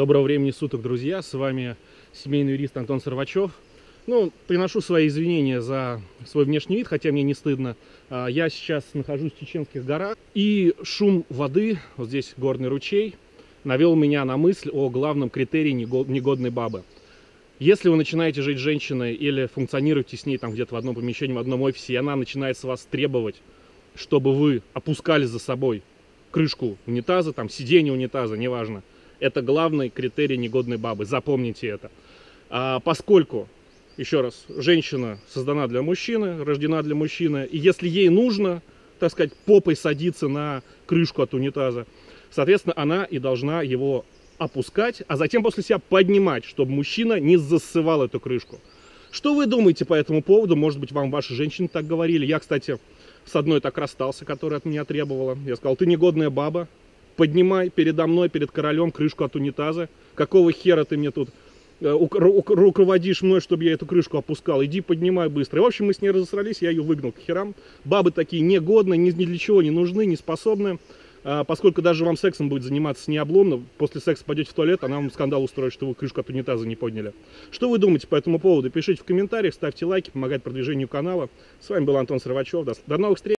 Доброго времени суток, друзья! С вами семейный юрист Антон Сорвачев. Ну, приношу свои извинения за свой внешний вид, хотя мне не стыдно. Я сейчас нахожусь в Чеченских горах, и шум воды, вот здесь горный ручей, навел меня на мысль о главном критерии негодной бабы. Если вы начинаете жить с женщиной или функционируете с ней там где-то в одном помещении, в одном офисе, и она начинает с вас требовать, чтобы вы опускали за собой крышку унитаза, там сиденье унитаза, неважно, это главный критерий негодной бабы, запомните это. Поскольку, еще раз, женщина создана для мужчины, рождена для мужчины, и если ей нужно, так сказать, попой садиться на крышку от унитаза, соответственно, она и должна его опускать, а затем после себя поднимать, чтобы мужчина не засывал эту крышку. Что вы думаете по этому поводу? Может быть, вам ваши женщины так говорили. Я, кстати, с одной так расстался, которая от меня требовала. Я сказал: ты негодная баба. Поднимай передо мной, перед королем, крышку от унитаза. Какого хера ты мне тут руководишь мной, чтобы я эту крышку опускал? Иди, поднимай быстро. И, в общем, мы с ней разосрались, я ее выгнал к херам. Бабы такие негодные, ни для чего не нужны, не способны. Поскольку даже вам сексом будет заниматься необломно, после секса пойдете в туалет, она вам скандал устроит, что вы крышку от унитаза не подняли. Что вы думаете по этому поводу? Пишите в комментариях, ставьте лайки, помогайте продвижению канала. С вами был Антон Сорвачев. До новых встреч!